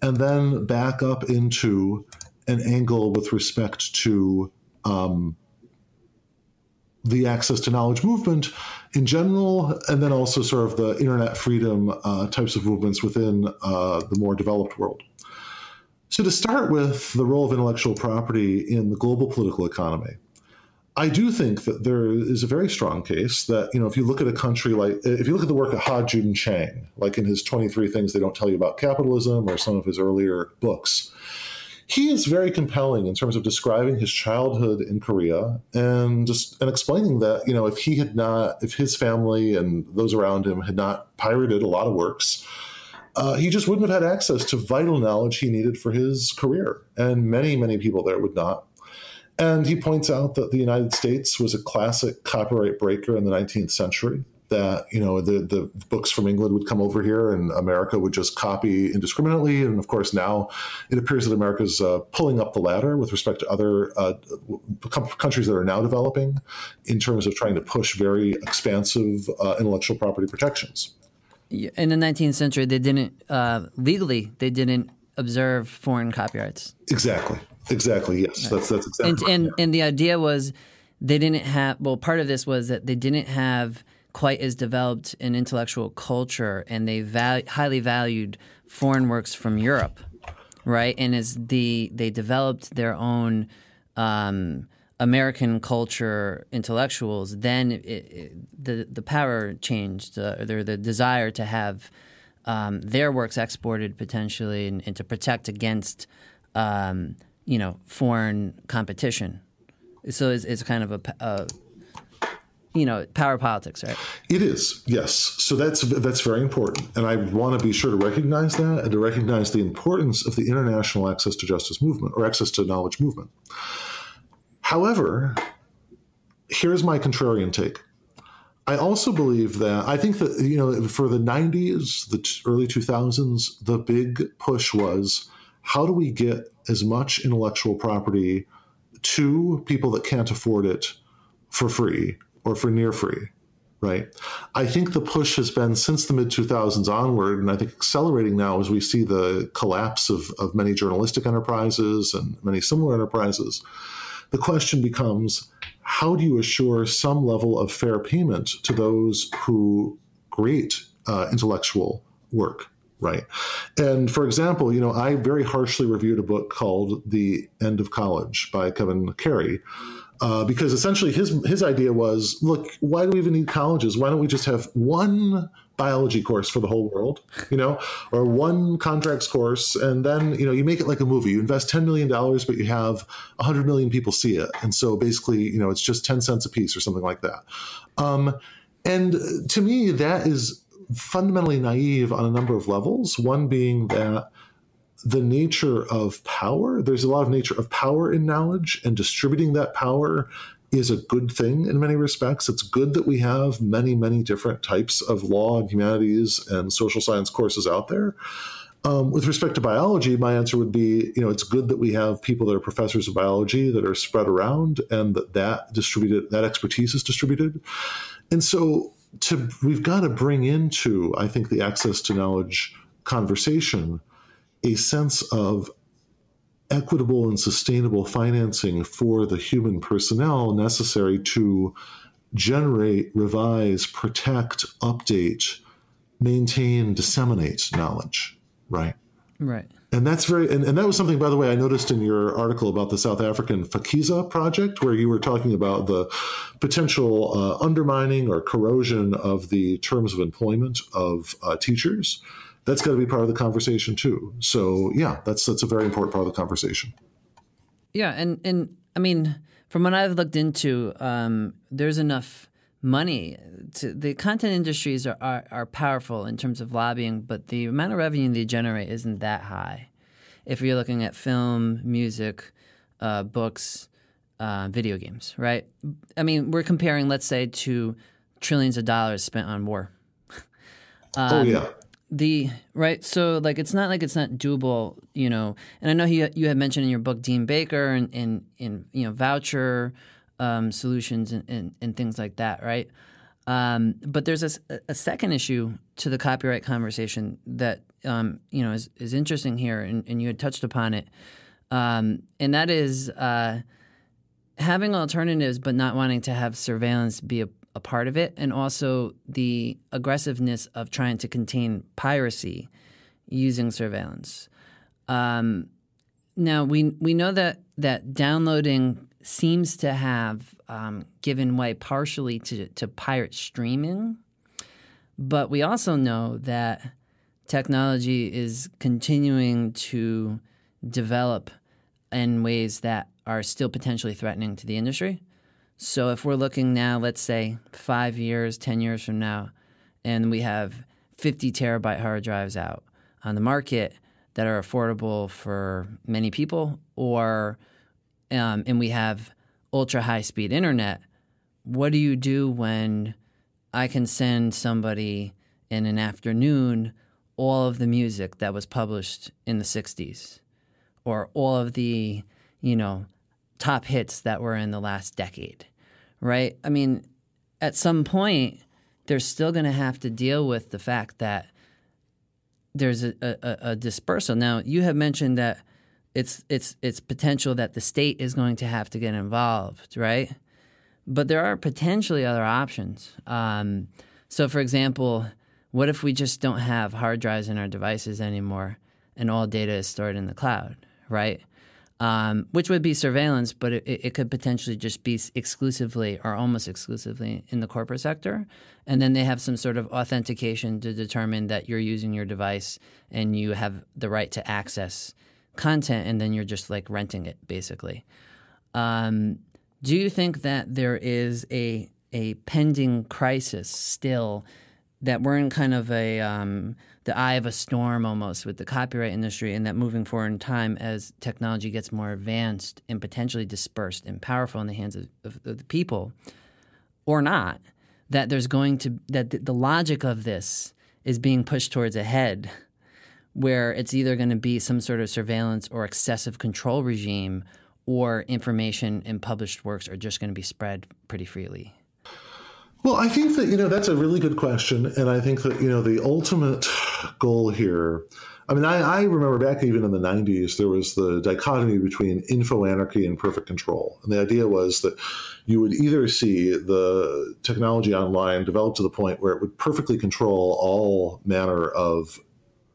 and then back up into an angle with respect to Um, the access to knowledge movement in general, and then also sort of the internet freedom uh, types of movements within uh, the more developed world. So to start with the role of intellectual property in the global political economy, I do think that there is a very strong case that, you know, if you look at a country like, if you look at the work of Ha Jun Chang, like in his twenty-three Things They Don't Tell You About Capitalism or some of his earlier books, he is very compelling in terms of describing his childhood in Korea and just and explaining that, you know, if he had not, if his family and those around him had not pirated a lot of works, uh, he just wouldn't have had access to vital knowledge he needed for his career. And many, many people there would not. And he points out that the United States was a classic copyright breaker in the nineteenth century. That, you know, the, the books from England would come over here and America would just copy indiscriminately. And of course, now it appears that America's uh, pulling up the ladder with respect to other uh, countries that are now developing in terms of trying to push very expansive uh, intellectual property protections. In the nineteenth century, they didn't uh, legally, they didn't observe foreign copyrights. Exactly. Exactly. Yes, right. that's, that's exactly and, right. and, and the idea was they didn't have, well, part of this was that they didn't have quite as developed an intellectual culture, and they val highly valued foreign works from Europe, right? And as the they developed their own um, American culture intellectuals, then it, it, the the power changed, uh, or the desire to have um, their works exported potentially, and, and to protect against um, you know, foreign competition. So it's, it's kind of a, a you know, power politics, right? It is, yes. So that's that's very important, and I want to be sure to recognize that, and to recognize the importance of the international access to justice movement, or access to knowledge movement. However, here's my contrarian take. I also believe that, I think that, you know, for the nineties, the early two thousands, the big push was, how do we get as much intellectual property to people that can't afford it for free, or for near free, right? I think the push has been since the mid two thousands onward, and I think accelerating now as we see the collapse of, of many journalistic enterprises and many similar enterprises, the question becomes, how do you assure some level of fair payment to those who create uh, intellectual work, right? And for example, you know, I very harshly reviewed a book called The End of College by Kevin Carey, Uh, because essentially his his idea was, look, why do we even need colleges? Why don't we just have one biology course for the whole world, you know, or one contracts course, and then, you know, you make it like a movie. You invest ten million dollars, but you have one hundred million people see it. And so basically, you know, it's just ten cents a piece or something like that. Um, and to me, that is fundamentally naive on a number of levels, one being that the nature of power, there's a lot of nature of power in knowledge, and distributing that power is a good thing in many respects. It's good that we have many, many different types of law and humanities and social science courses out there. Um, with respect to biology, my answer would be, you know, it's good that we have people that are professors of biology that are spread around, and that that distributed, that expertise is distributed. And so to, we've got to bring into, I think, the access to knowledge conversation a sense of equitable and sustainable financing for the human personnel necessary to generate, revise, protect, update, maintain, disseminate knowledge, right? Right. And that's very, and, and that was something, by the way, I noticed in your article about the South African Fakiza project, where you were talking about the potential uh, undermining or corrosion of the terms of employment of uh, teachers. That's got to be part of the conversation too. So yeah, that's that's a very important part of the conversation. Yeah, and and I mean, from what I've looked into, um, there's enough money. To, the content industries are, are are powerful in terms of lobbying, but the amount of revenue they generate isn't that high. If you're looking at film, music, uh, books, uh, video games, right? I mean, we're comparing, let's say, to trillions of dollars spent on war. um, oh yeah. The right, so like it's not like it's not doable, you know. And I know he, you had mentioned in your book Dean Baker and in in you know voucher um, solutions and, and and things like that, right? Um, but there's a, a second issue to the copyright conversation that um, you know is is interesting here, and, and you had touched upon it, um, and that is uh, having alternatives but not wanting to have surveillance be a a part of it, and also the aggressiveness of trying to contain piracy using surveillance. Um, now, we we know that, that downloading seems to have um, given way partially to, to pirate streaming, but we also know that technology is continuing to develop in ways that are still potentially threatening to the industry. So if we're looking now, let's say five years, ten years from now, and we have fifty terabyte hard drives out on the market that are affordable for many people, or um, and we have ultra high speed internet, what do you do when I can send somebody in an afternoon all of the music that was published in the sixties, or all of the, you know, top hits that were in the last decade? Right? I mean, at some point, they're still going to have to deal with the fact that there's a, a, a dispersal. Now, you have mentioned that it's it's it's potential that the state is going to have to get involved, right? But there are potentially other options. Um, so, for example, what if we just don't have hard drives in our devices anymore, and all data is stored in the cloud, right? Um, which would be surveillance, but it, it could potentially just be exclusively or almost exclusively in the corporate sector. And then they have some sort of authentication to determine that you're using your device and you have the right to access content, and then you're just like renting it, basically. Um, do you think that there is a, a pending crisis still, that we're in kind of a um, the eye of a storm almost with the copyright industry, and that moving forward in time as technology gets more advanced and potentially dispersed and powerful in the hands of, of, of the people, or not, that there's going to that the, the logic of this is being pushed towards a head where it's either going to be some sort of surveillance or excessive control regime, or information and published works are just going to be spread pretty freely? Well, I think that, you know, that's a really good question. And I think that, you know, the ultimate goal here, I mean, I, I remember back even in the nineties, there was the dichotomy between info-anarchy and perfect control. And the idea was that you would either see the technology online develop to the point where it would perfectly control all manner of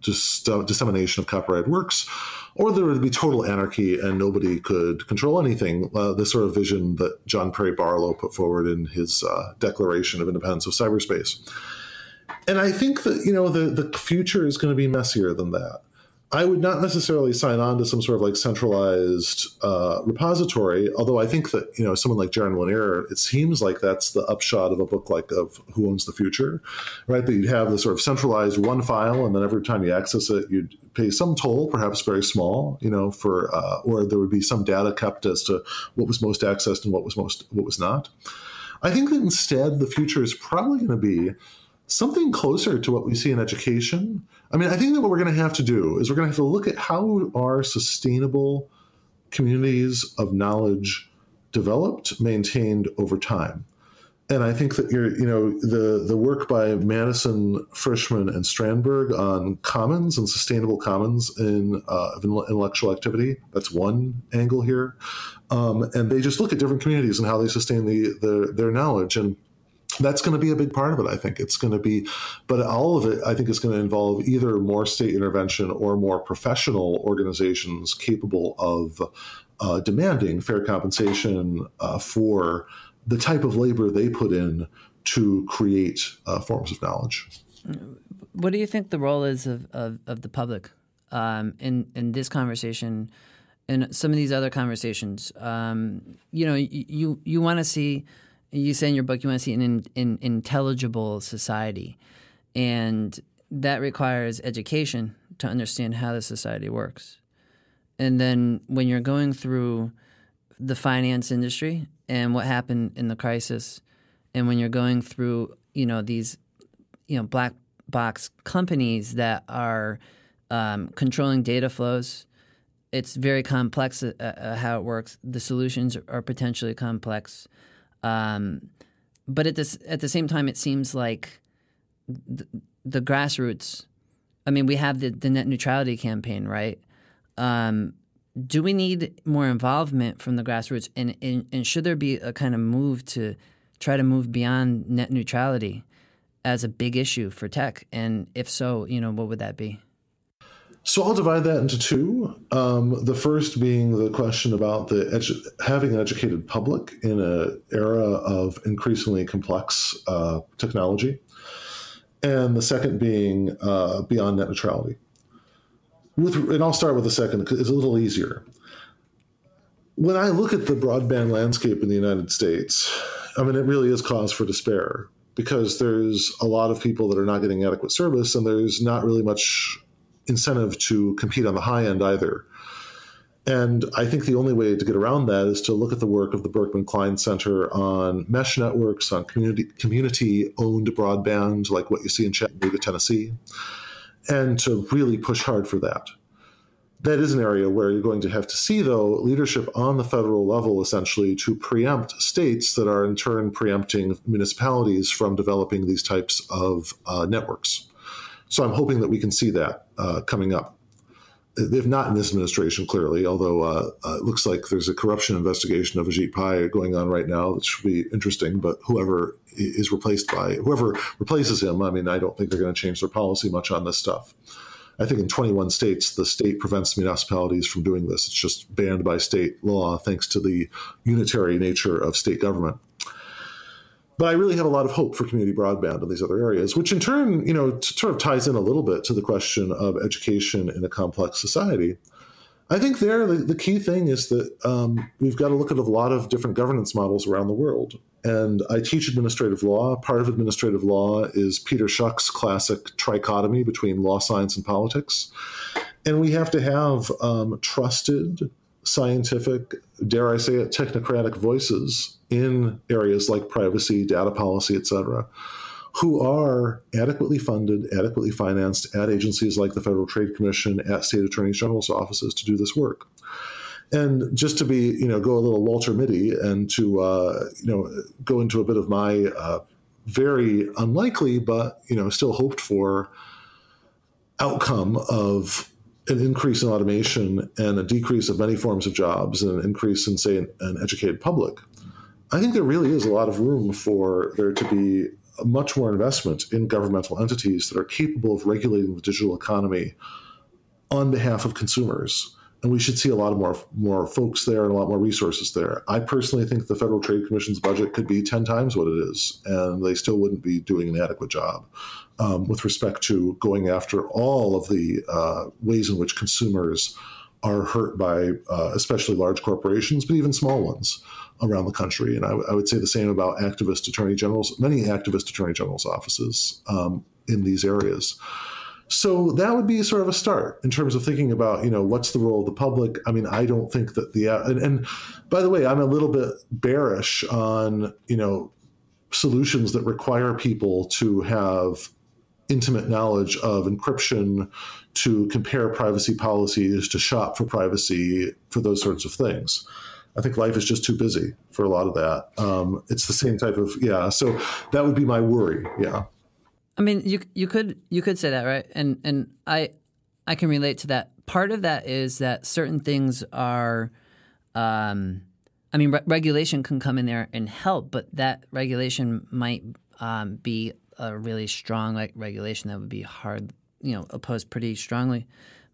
just uh, dissemination of copyrighted works, or there would be total anarchy and nobody could control anything, uh, the sort of vision that John Perry Barlow put forward in his uh, Declaration of Independence of Cyberspace. And I think that, you know, the, the future is going to be messier than that. I would not necessarily sign on to some sort of like centralized uh, repository, although I think that, you know, someone like Jaron Lanier, it seems like that's the upshot of a book like of Who Owns the Future, right? That you'd have the sort of centralized one file, and then every time you access it, you'd pay some toll, perhaps very small, you know, for uh, or there would be some data kept as to what was most accessed and what was most what was not. I think that instead the future is probably going to be something closer to what we see in education. I mean, I think that what we're going to have to do is we're going to have to look at how are sustainable communities of knowledge developed, maintained over time. And I think that, you're, you know, the, the work by Madison, Frischman, and Strandberg on commons and sustainable commons in uh, intellectual activity, that's one angle here. Um, and they just look at different communities and how they sustain the, the, their knowledge. And that's going to be a big part of it, I think. It's going to be, but all of it, I think, is going to involve either more state intervention or more professional organizations capable of uh, demanding fair compensation uh, for the type of labor they put in to create uh, forms of knowledge. What do you think the role is of, of, of the public um, in, in this conversation and some of these other conversations? Um, you know, you, you want to see... You say in your book you want to see an in, in, intelligible society, and that requires education to understand how the society works. And then when you're going through the finance industry and what happened in the crisis, and when you're going through, you know, these, you know, black box companies that are um, controlling data flows, it's very complex uh, uh, how it works. The solutions are potentially complex. Um, but at this, at the same time, it seems like the, the grassroots. I mean, we have the, the net neutrality campaign, right? Um, do we need more involvement from the grassroots, and, and and should there be a kind of move to try to move beyond net neutrality as a big issue for tech? And if so, you know, what would that be? So I'll divide that into two. Um, the first being the question about the edu having an educated public in an era of increasingly complex uh, technology. And the second being uh, beyond net neutrality. With, and I'll start with the second because it's a little easier. When I look at the broadband landscape in the United States, I mean, it really is cause for despair because there's a lot of people that are not getting adequate service, and there's not really much incentive to compete on the high end either. And I think the only way to get around that is to look at the work of the Berkman Klein Center on mesh networks, on community, community-owned broadband, like what you see in Chattanooga, Tennessee, and to really push hard for that. That is an area where you're going to have to see, though, leadership on the federal level, essentially, to preempt states that are in turn preempting municipalities from developing these types of uh, networks. So I'm hoping that we can see that uh, coming up. If not in this administration, clearly, although uh, uh, it looks like there's a corruption investigation of Ajit Pai going on right now, which should be interesting. But whoever is replaced by whoever replaces him, I mean, I don't think they're going to change their policy much on this stuff. I think in twenty-one states, the state prevents municipalities from doing this. It's just banned by state law, thanks to the unitary nature of state government. But I really have a lot of hope for community broadband in these other areas, which in turn, you know, sort of ties in a little bit to the question of education in a complex society. I think there, the, the key thing is that um, we've got to look at a lot of different governance models around the world. And I teach administrative law. Part of administrative law is Peter Schuck's classic trichotomy between law, science, and politics. And we have to have um, trusted, scientific, dare I say it, technocratic voices in areas like privacy, data policy, et cetera, who are adequately funded, adequately financed at agencies like the Federal Trade Commission, at state attorney general's offices to do this work. And just to be, you know, go a little Walter Mitty and to, uh, you know, go into a bit of my uh, very unlikely, but, you know, still hoped for outcome of an increase in automation and a decrease of many forms of jobs and an increase in, say, an, an educated public. I think there really is a lot of room for there to be much more investment in governmental entities that are capable of regulating the digital economy on behalf of consumers. And we should see a lot more, more folks there and a lot more resources there. I personally think the Federal Trade Commission's budget could be ten times what it is, and they still wouldn't be doing an adequate job um, with respect to going after all of the uh, ways in which consumers are hurt by uh, especially large corporations, but even small ones around the country. And I, I would say the same about activist attorney generals, many activist attorney generals' offices um, in these areas. So that would be sort of a start in terms of thinking about, you know, what's the role of the public? I mean, I don't think that the, and, and by the way, I'm a little bit bearish on, you know, solutions that require people to have intimate knowledge of encryption, to compare privacy policies, to shop for privacy, for those sorts of things. I think life is just too busy for a lot of that. Um, it's the same type of, yeah. So that would be my worry. Yeah. I mean, you you could you could say that, right? And and I I can relate to that. Part of that is that certain things are, um, I mean, re regulation can come in there and help, but that regulation might um, be a really strong like regulation that would be hard, you know, opposed pretty strongly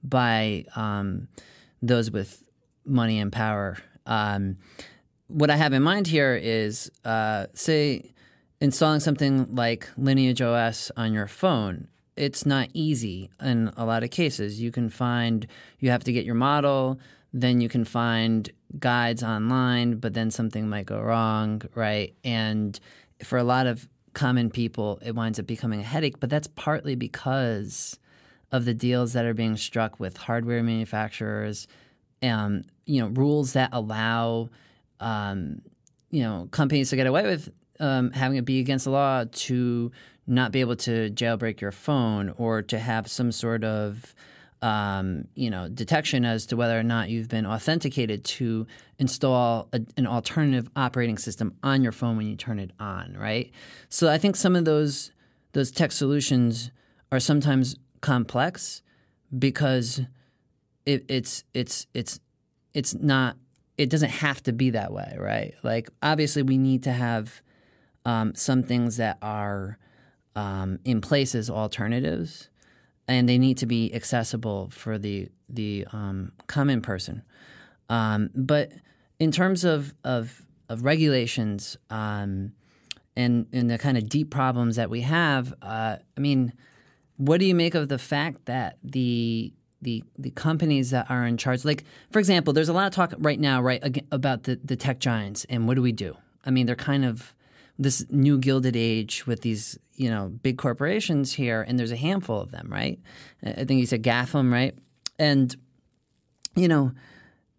by um, those with money and power. Um, what I have in mind here is, uh, say, installing something like Lineage O S on your phone. It's not easy in a lot of cases. You can find, you have to get your model, then you can find guides online, but then something might go wrong, right? And for a lot of common people, it winds up becoming a headache, but that's partly because of the deals that are being struck with hardware manufacturers, um, you know, rules that allow, um, you know, companies to get away with Um, having it be against the law to not be able to jailbreak your phone or to have some sort of, um, you know, detection as to whether or not you've been authenticated to install a, an alternative operating system on your phone when you turn it on, right? So I think some of those those tech solutions are sometimes complex because it, it's it's it's it's not it doesn't have to be that way, right? Like obviously we need to have Um, some things that are um, in place as alternatives, and they need to be accessible for the the um, common person. Um, but in terms of of, of regulations um, and and the kind of deep problems that we have, uh, I mean, what do you make of the fact that the The, the companies that are in charge, like for example, there's a lot of talk right now, right, about the the tech giants and what do we do? I mean, they're kind of this new gilded age with these, you know, big corporations here, and there's a handful of them, right? I think you said GAFAM, right? And, you know,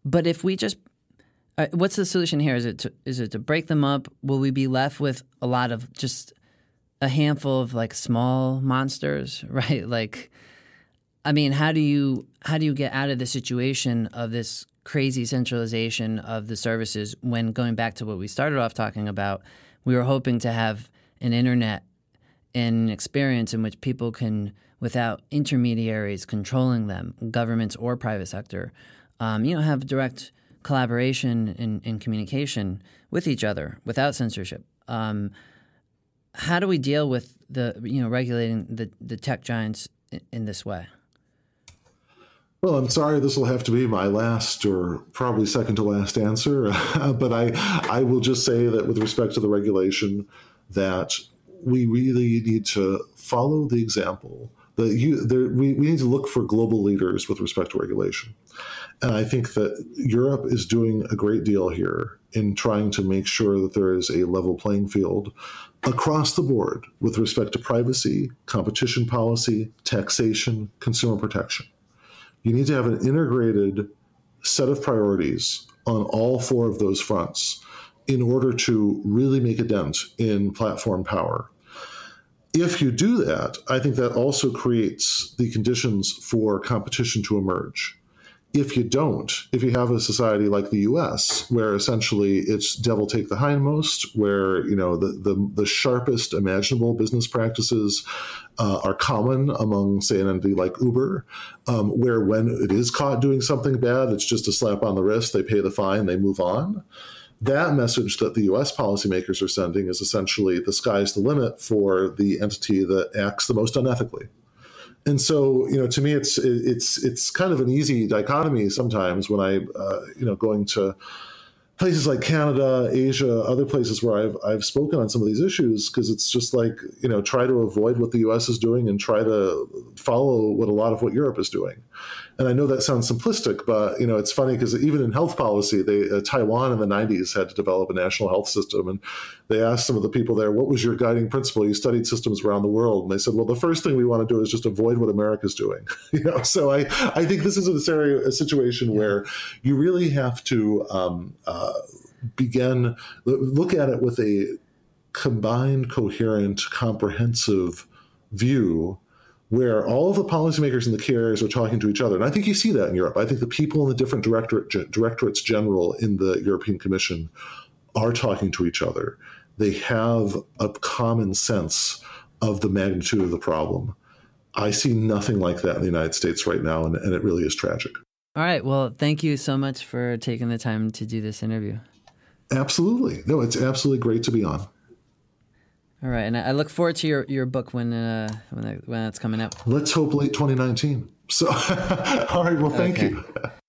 but if we just – what's the solution here? Is it, to, is it to break them up? Will we be left with a lot of just a handful of, like, small monsters, right? Like, I mean, how do you, how do you get out of the situation of this crazy centralization of the services when, going back to what we started off talking about, we were hoping to have an internet and an experience in which people can, without intermediaries controlling them, governments or private sector, um, you know, have direct collaboration and, and communication with each other without censorship. Um, how do we deal with the, you know, regulating the, the tech giants in, in this way? Well, I'm sorry this will have to be my last or probably second to last answer, but I, I will just say that with respect to the regulation, that we really need to follow the example. The, you, there, we, we need to look for global leaders with respect to regulation. And I think that Europe is doing a great deal here in trying to make sure that there is a level playing field across the board with respect to privacy, competition policy, taxation, consumer protection. You need to have an integrated set of priorities on all four of those fronts in order to really make a dent in platform power. If you do that, I think that also creates the conditions for competition to emerge. If you don't, if you have a society like the U S, where essentially it's devil take the hindmost, where, you know, the, the, the sharpest imaginable business practices uh, are common among, say, an entity like Uber, um, where when it is caught doing something bad, it's just a slap on the wrist, they pay the fine, they move on. That message that the U S policymakers are sending is essentially the sky's the limit for the entity that acts the most unethically. And so, you know, to me, it's it's it's kind of an easy dichotomy sometimes when I, uh, you know, going to places like Canada, Asia, other places where I've I've spoken on some of these issues, because it's just like, you know, try to avoid what the U S is doing and try to follow what a lot of what Europe is doing. And I know that sounds simplistic, but, you know, it's funny because even in health policy, they, uh, Taiwan in the nineties had to develop a national health system. And they asked some of the people there, what was your guiding principle? You studied systems around the world. And they said, well, the first thing we want to do is just avoid what America's doing. You know, so I, I think this is a, area, a situation yeah. where you really have to um, uh, begin, look at it with a combined, coherent, comprehensive view where all of the policymakers in the key areas are talking to each other. And I think you see that in Europe. I think the people in the different directorate, directorates general in the European Commission are talking to each other. They have a common sense of the magnitude of the problem. I see nothing like that in the United States right now, and, and it really is tragic. All right. Well, thank you so much for taking the time to do this interview. Absolutely. No, it's absolutely great to be on. All right, and I look forward to your, your book when uh, when I, when that's coming out. Let's hope late twenty nineteen. So, all right, well, thank okay. you.